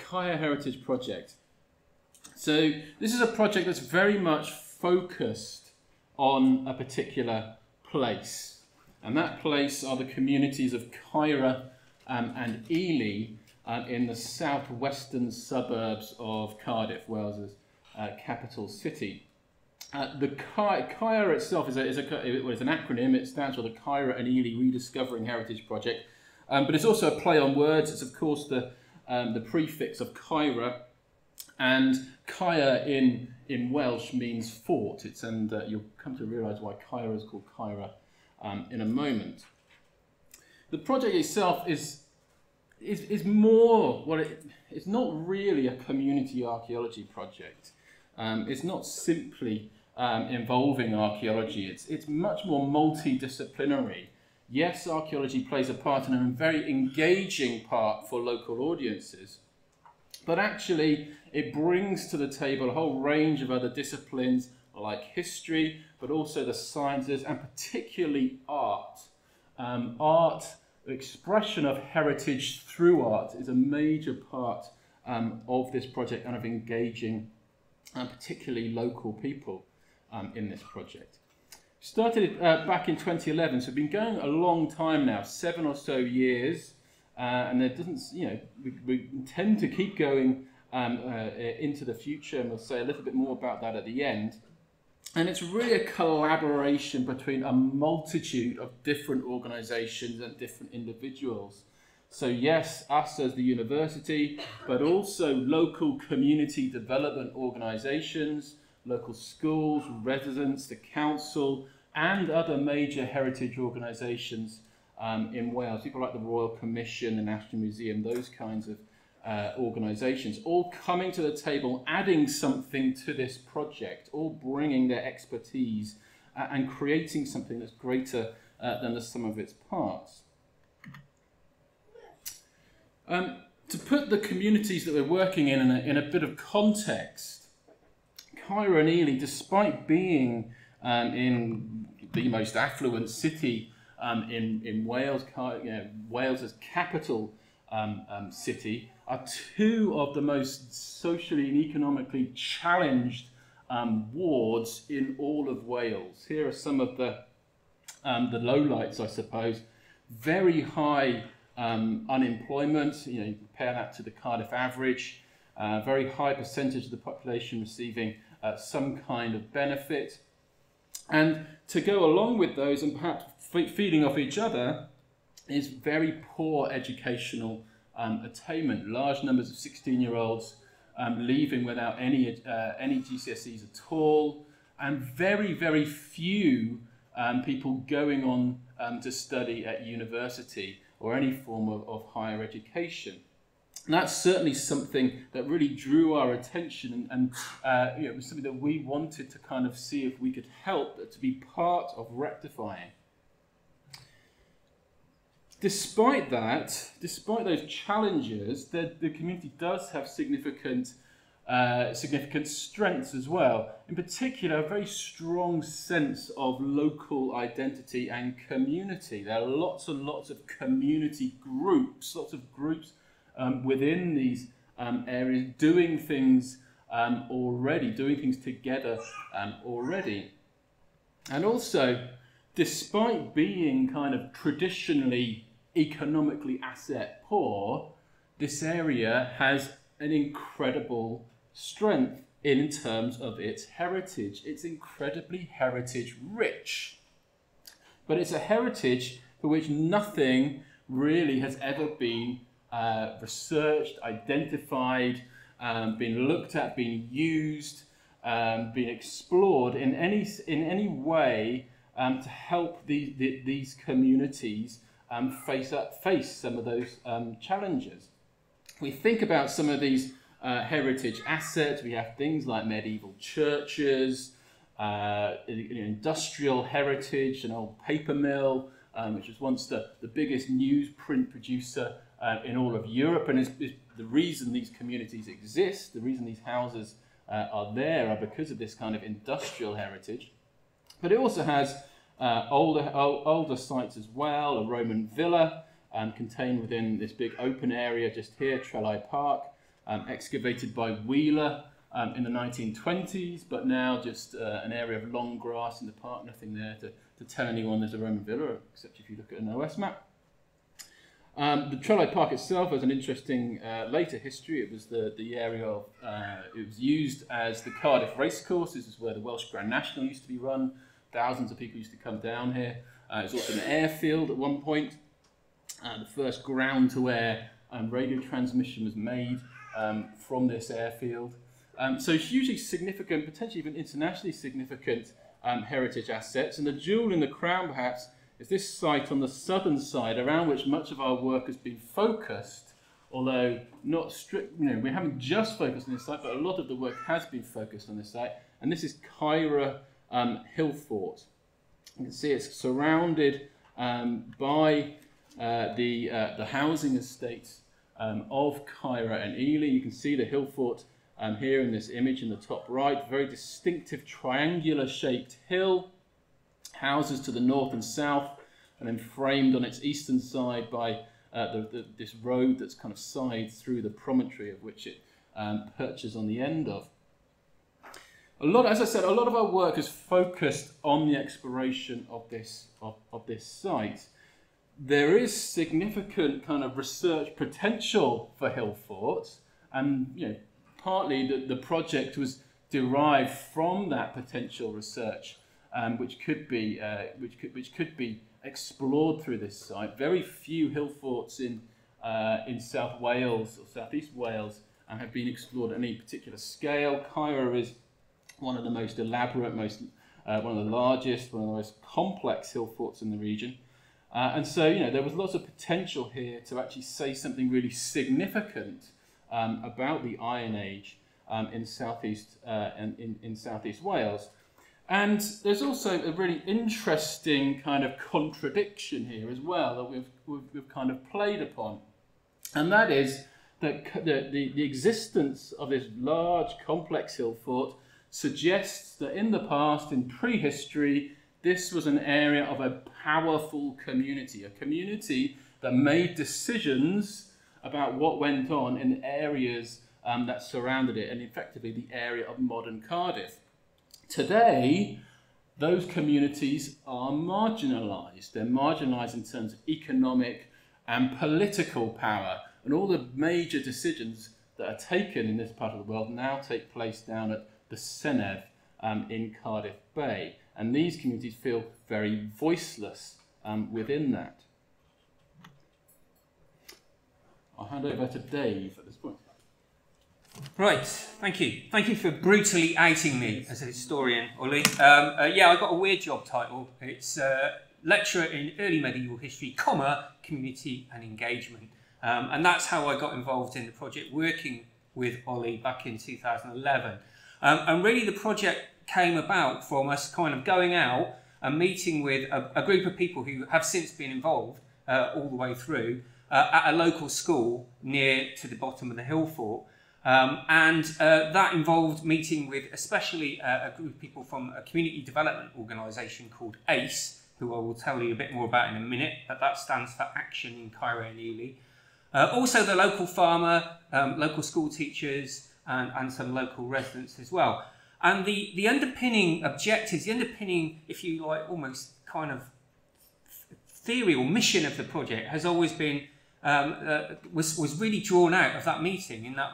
Caerau Heritage Project. So this is a project that's very much focused on a particular place. And that place are the communities of Caerau and Ely in the southwestern suburbs of Cardiff, Wales's capital city. The Caerau itself is an acronym. It stands for the Caerau and Ely Rediscovering Heritage Project. But it's also a play on words. It's, of course, the prefix of Caerau. And Caerau in Welsh means fort. And you'll come to realise why Caerau is called Caerau in a moment. The project itself is more what it's not really a community archaeology project. It's not simply involving archaeology. It's much more multidisciplinary. Yes, archaeology plays a part and a very engaging part for local audiences, but actually it brings to the table a whole range of other disciplines like history, but also the sciences and particularly art. Art, the expression of heritage through art, is a major part of this project and of engaging particularly local people in this project. Started back in 2011, so we've been going a long time now, 7 or so years, and it doesn't, we intend to keep going into the future, and we'll say a little bit more about that at the end. And it's really a collaboration between a multitude of different organisations and different individuals. So yes, us as the university, but also local community development organisations, local schools, residents, the council, and other major heritage organisations in Wales. People like the Royal Commission, the National Museum, those kinds of organisations, all coming to the table, adding something to this project, all bringing their expertise and creating something that's greater than the sum of its parts. To put the communities that we're working in a bit of context, Caerau and Ely, despite being in the most affluent city in Wales, Wales's capital city, are two of the most socially and economically challenged wards in all of Wales. Here are some of the lowlights, I suppose. Very high unemployment, you compare that to the Cardiff average, very high percentage of the population receiving some kind of benefit. And to go along with those, and perhaps feeding off each other, is very poor educational attainment. Large numbers of 16-year-olds leaving without any GCSEs at all, and very, very few people going on to study at university or any form of higher education. And that's certainly something that really drew our attention, and it was something that we wanted to kind of see if we could help to be part of rectifying. Despite that, despite those challenges, the community does have significant strengths as well. In particular, a very strong sense of local identity and community. There are lots and lots of community groups, lots of groups within these areas doing things already, doing things together already. And also, despite being kind of traditionally economically asset poor, this area has an incredible strength in terms of its heritage. It's incredibly heritage rich, but it's a heritage for which nothing really has ever been researched, identified, been looked at, been used, been explored in any way to help these communities face some of those challenges. We think about some of these heritage assets. We have things like medieval churches, industrial heritage, an old paper mill, which was once the biggest newsprint producer in all of Europe, and is the reason these communities exist, the reason these houses are there, are because of this kind of industrial heritage. But it also has older sites as well, a Roman villa contained within this big open area just here, Trelai Park, excavated by Wheeler in the 1920s, but now just an area of long grass in the park, nothing there to tell anyone there's a Roman villa, except if you look at an OS map. The Trelai Park itself has an interesting later history. It was the area of, it was used as the Cardiff racecourse. This is where the Welsh Grand National used to be run. Thousands of people used to come down here. It's also an airfield at one point. The first ground-to-air radio transmission was made from this airfield. So hugely significant, potentially even internationally significant heritage assets. And the jewel in the crown, perhaps, is this site on the southern side, around which much of our work has been focused, although not strict. You know, we haven't just focused on this site, but a lot of the work has been focused on this site. And this is Caerau Hillfort. You can see it's surrounded by the housing estates of Caerau and Ely. You can see the Hillfort here in this image in the top right, very distinctive triangular shaped hill, houses to the north and south, and then framed on its eastern side by this road that's kind of side through the promontory of which it perches on the end of. A lot, as I said, a lot of our work is focused on the exploration of this site. There is significant kind of research potential for Hillfort, and you know, partly the project was derived from that potential research, which could be explored through this site. Very few Hillforts in South Wales or Southeast Wales have been explored at any particular scale. Caerau is one of the most elaborate, one of the largest, one of the most complex Hillforts in the region. And so, you know, there was lots of potential here to actually say something really significant about the Iron Age in southeast and in southeast Wales. And there's also a really interesting kind of contradiction here as well that we've kind of played upon, and that is that the existence of this large, complex Hillfort suggests that in the past, in prehistory, this was an area of a powerful community, a community that made decisions about what went on in areas that surrounded it, and effectively the area of modern Cardiff. Today, those communities are marginalised. They're marginalised in terms of economic and political power, and all the major decisions that are taken in this part of the world now take place down at the Senedd in Cardiff Bay. And these communities feel very voiceless within that. I'll hand over to Dave at this point. Right, thank you. Thank you for brutally outing me as a historian, Ollie. Yeah, I got a weird job title. It's Lecturer in Early Medieval History, Community and Engagement. And that's how I got involved in the project, working with Ollie back in 2011. And really the project came about from us kind of going out and meeting with a group of people who have since been involved all the way through at a local school near to the bottom of the Hillfort. That involved meeting with especially a group of people from a community development organisation called ACE, who I will tell you a bit more about in a minute, but that stands for Action in Caerau and Ely. Also the local farmer, local school teachers, and some local residents as well. And the underpinning objectives, the underpinning, if you like, almost kind of theory or mission of the project has always been, was really drawn out of that meeting in that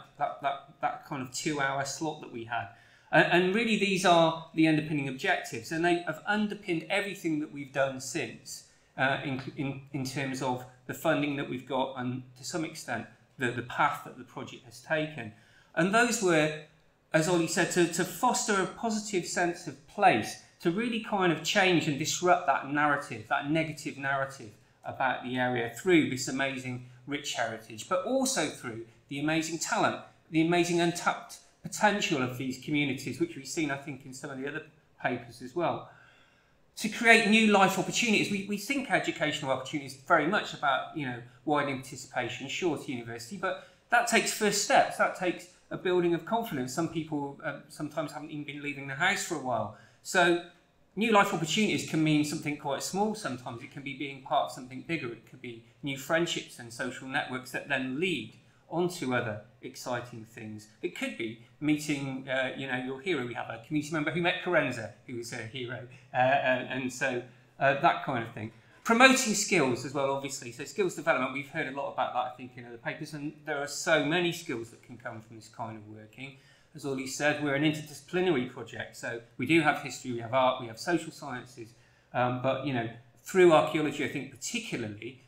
kind of 2-hour slot that we had. And really these are the underpinning objectives, and they have underpinned everything that we've done since in terms of the funding that we've got and to some extent the path that the project has taken. And those were, as Ollie said, to foster a positive sense of place, to really kind of change and disrupt that narrative, that negative narrative about the area through this amazing rich heritage, but also through the amazing talent, the amazing untapped potential of these communities, which we've seen, I think, in some of the other papers as well. To create new life opportunities. We think educational opportunities very much about, you know, widening participation, sure, to university, but that takes first steps, that takes a building of confidence. Some people sometimes haven't even been leaving the house for a while. So new life opportunities can mean something quite small sometimes. It can be being part of something bigger. It could be new friendships and social networks that then lead onto other exciting things. It could be meeting, you know, your hero. We have a community member who met Carenza, who was a hero, and so that kind of thing. Promoting skills as well, obviously. So skills development, we've heard a lot about that, I think, in other papers, and there are so many skills that can come from this kind of working. As Ollie said, we're an interdisciplinary project, so we do have history, we have art, we have social sciences, but, you know, through archaeology, I think particularly,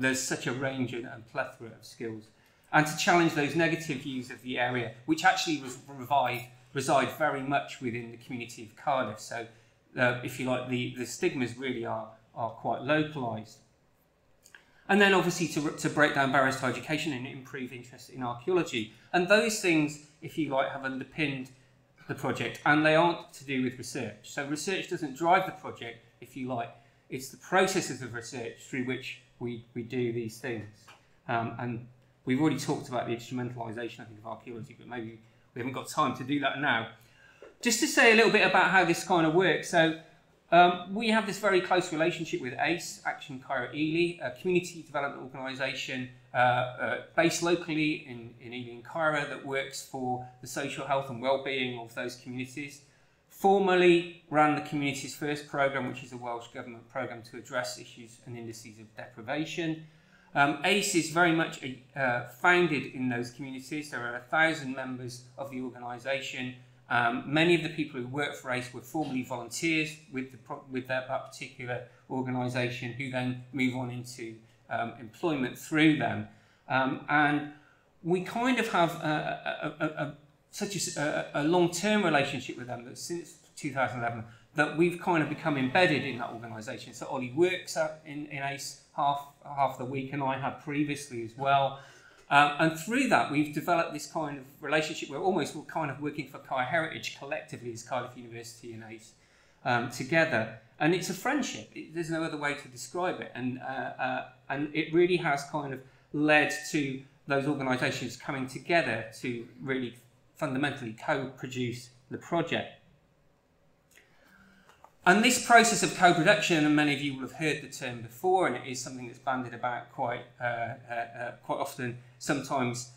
there's such a range and plethora of skills. And to challenge those negative views of the area, which actually reside very much within the community of Cardiff. So, if you like, the stigmas really are quite localised. And then obviously to break down barriers to education and improve interest in archaeology. And those things, if you like, have underpinned the project, and they aren't to do with research. So research doesn't drive the project, if you like. It's the processes of research through which we do these things. And we've already talked about the instrumentalisation, I think, of archaeology, but maybe we haven't got time to do that now. Just to say a little bit about how this kind of works. So, we have this very close relationship with ACE, Action Caerau Ely, a community development organisation based locally in Ely and Caerau that works for the social health and well-being of those communities. Formerly ran the Communities First programme, which is a Welsh Government programme to address issues and indices of deprivation. ACE is very much founded in those communities. There are 1,000 members of the organisation. Many of the people who work for ACE were formerly volunteers with that particular organisation, who then move on into employment through them. And we kind of have such a long-term relationship with them that since 2011 that we've kind of become embedded in that organisation. So Ollie works in ACE half the week, and I had previously as well. And through that, we've developed this kind of relationship where almost we're kind of working for Caerau Heritage collectively as Cardiff University and ACE together. And it's a friendship. There's no other way to describe it. And it really has kind of led to those organisations coming together to really fundamentally co-produce the project. And this process of co-production, and many of you will have heard the term before, and it is something that's bandied about quite often, sometimes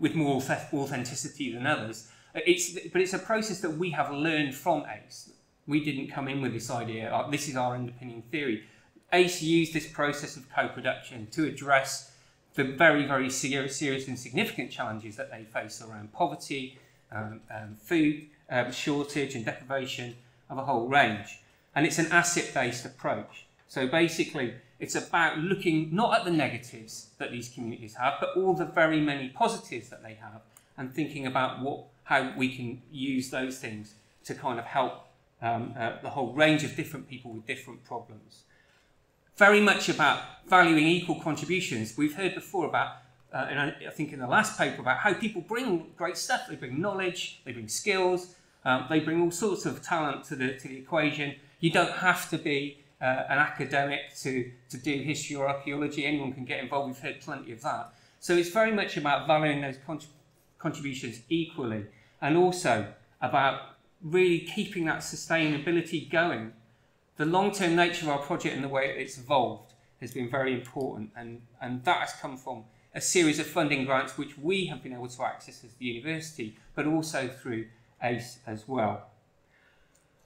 with more authenticity than others. But it's a process that we have learned from ACE. We didn't come in with this idea, this is our underpinning theory. ACE used this process of co-production to address the very, very serious and significant challenges that they face around poverty, food shortage and deprivation, of a whole range. And it's an asset-based approach. So basically, it's about looking not at the negatives that these communities have, but all the very many positives that they have, and thinking about how we can use those things to kind of help the whole range of different people with different problems. Very much about valuing equal contributions. We've heard before about, and I think in the last paper, about how people bring great stuff. They bring knowledge, they bring skills, they bring all sorts of talent to the equation. You don't have to be an academic to do history or archaeology. Anyone can get involved. We've heard plenty of that. So it's very much about valuing those contributions equally, and also about really keeping that sustainability going. The long-term nature of our project and the way it's evolved has been very important, and that has come from a series of funding grants which we have been able to access as the university, but also through ACE as well.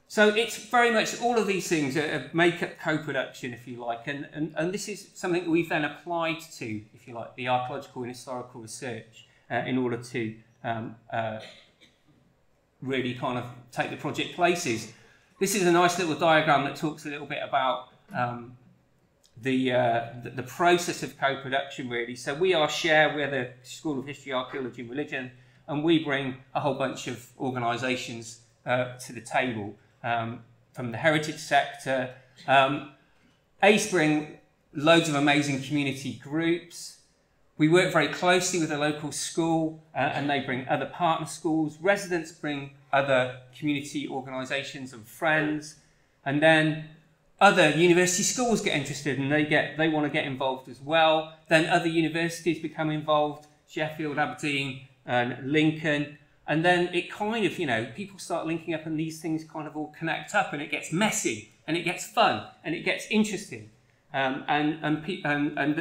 So it's very much all of these things make up co-production, if you like, and this is something that we've then applied to, if you like, the archaeological and historical research in order to really kind of take the project places. This is a nice little diagram that talks a little bit about the process of co-production, really. So we are SHARE, we're the School of History, Archaeology and Religion, and we bring a whole bunch of organisations to the table from the heritage sector. ACE bring loads of amazing community groups. We work very closely with a local school and they bring other partner schools. Residents bring other community organisations and friends. And then other university schools get interested and they want to get involved as well. Then other universities become involved, Sheffield, Aberdeen and Lincoln. And then it kind of, you know, people start linking up and these things kind of all connect up, and it gets messy and it gets fun and it gets interesting. But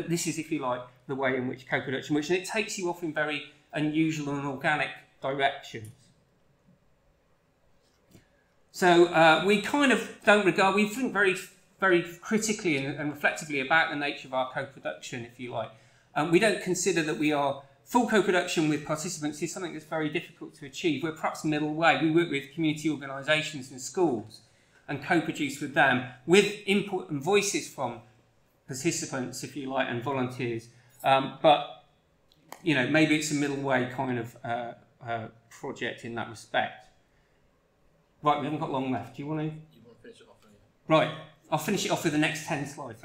this is, if you like, the way in which co-production works, and it takes you off in very unusual and organic directions. So we kind of don't regard, we think very critically and reflectively about the nature of our co-production, if you like. We don't consider that we are full co-production with participants is something that's very difficult to achieve. We're perhaps middle way. We work with community organisations and schools and co-produce with them, with input and voices from participants, if you like, and volunteers. But, you know, maybe it's a middle way kind of project in that respect. Right, we haven't got long left. Do you want to? You want to finish it off? Right, I'll finish it off with the next 10 slides.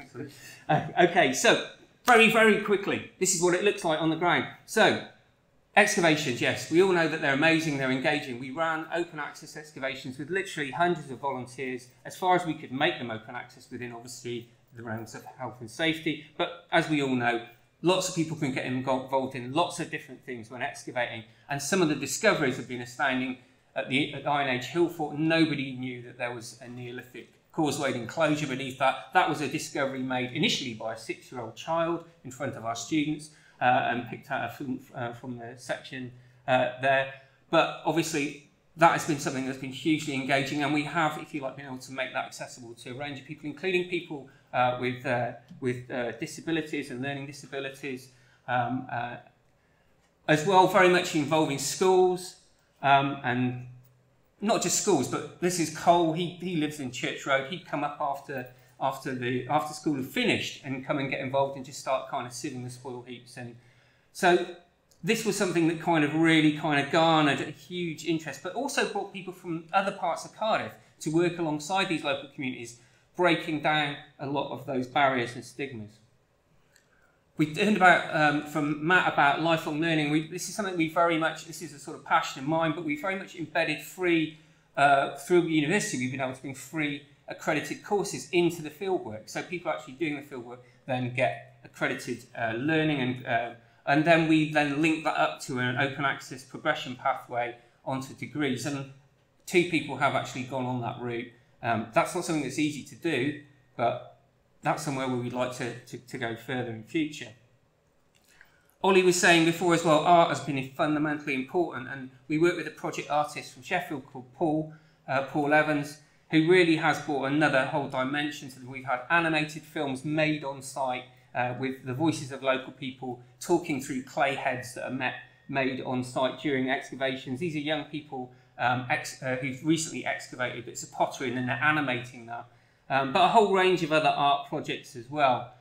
Okay, so very quickly, this is what it looks like on the ground. So, excavations, yes, we all know that they're amazing, they're engaging. We ran open access excavations with literally hundreds of volunteers, as far as we could make them open access within, obviously, the realms of health and safety. But as we all know, lots of people can get involved in lots of different things when excavating. And some of the discoveries have been astounding. At Iron Age Hillfort, nobody knew that there was a Neolithic Causewayed enclosure beneath that. That was a discovery made initially by a 6-year-old child in front of our students and picked out a film from the section there. But obviously that has been something that's been hugely engaging, and we have, if you like, been able to make that accessible to a range of people, including people with disabilities and learning disabilities, as well, very much involving schools and not just schools, but this is Cole. He lives in Church Road. He'd come up after school had finished and come and get involved and just start kind of sieving the spoil heaps. And so this was something that kind of really kind of garnered a huge interest, but also brought people from other parts of Cardiff to work alongside these local communities, breaking down a lot of those barriers and stigmas. We heard about, from Matt about lifelong learning. This is something we very much, this is a sort of passion of mine, but we very much embedded free, through university, we've been able to bring free accredited courses into the fieldwork. So people actually doing the fieldwork then get accredited learning, and then we then link that up to an open access progression pathway onto degrees. And 2 people have actually gone on that route. That's not something that's easy to do, but that's somewhere where we'd like to go further in future. Ollie was saying before as well, art has been fundamentally important, and we work with a project artist from Sheffield called Paul Evans, who really has brought another whole dimension to them. We've had animated films made on site with the voices of local people talking through clay heads that are made on site during excavations. These are young people who've recently excavated bits of pottery and then they're animating that. But a whole range of other art projects as well.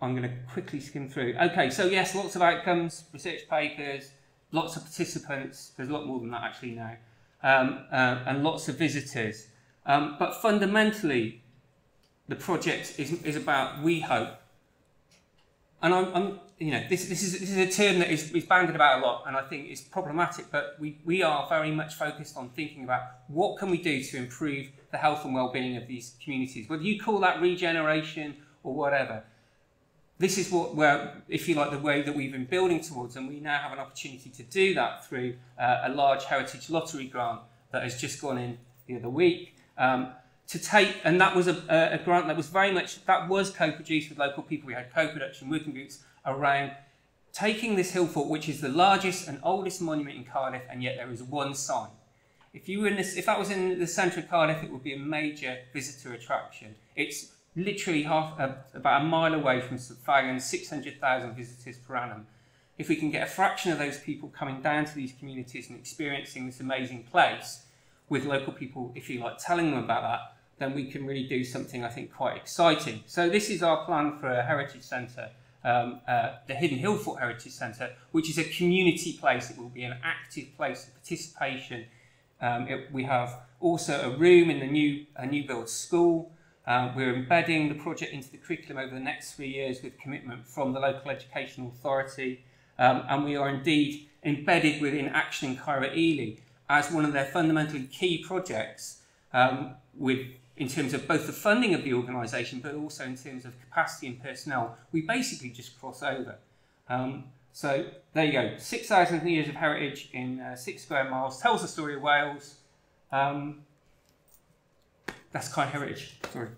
I'm going to quickly skim through. Okay, so yes, lots of outcomes, research papers, lots of participants. There's a lot more than that actually now. And lots of visitors. But fundamentally, the project is about, we hope. And I'm you know, this is a term that is bandied about a lot, and I think it's problematic, but we are very much focused on thinking about what can we do to improve the health and well-being of these communities, whether you call that regeneration or whatever. This is what, where, if you like, the way that we've been building towards, and we now have an opportunity to do that through a large heritage lottery grant that has just gone in the other week. To take, and that was a grant that was very much, that was co-produced with local people. We had co-production working groups around taking this Hillfort, which is the largest and oldest monument in Cardiff, and yet there is one sign. If you were in this, if that was in the centre of Cardiff, it would be a major visitor attraction. It's literally about a mile away from St Fagan, 600,000 visitors per annum. If we can get a fraction of those people coming down to these communities and experiencing this amazing place with local people, if you like, telling them about that, then we can really do something, I think, quite exciting. So this is our plan for a heritage centre, the Hidden Hillfort Heritage Centre, which is a community place. It will be an active place of participation. We have also a room in the new build school. We're embedding the project into the curriculum over the next 3 years with commitment from the local education authority. And we are indeed embedded within Action in Caerau and Ely as one of their fundamentally key projects, in terms of both the funding of the organisation, but also in terms of capacity and personnel. We basically just cross over. So there you go. 6,000 years of heritage in 6 square miles tells the story of Wales. That's Caerau heritage. Sorry.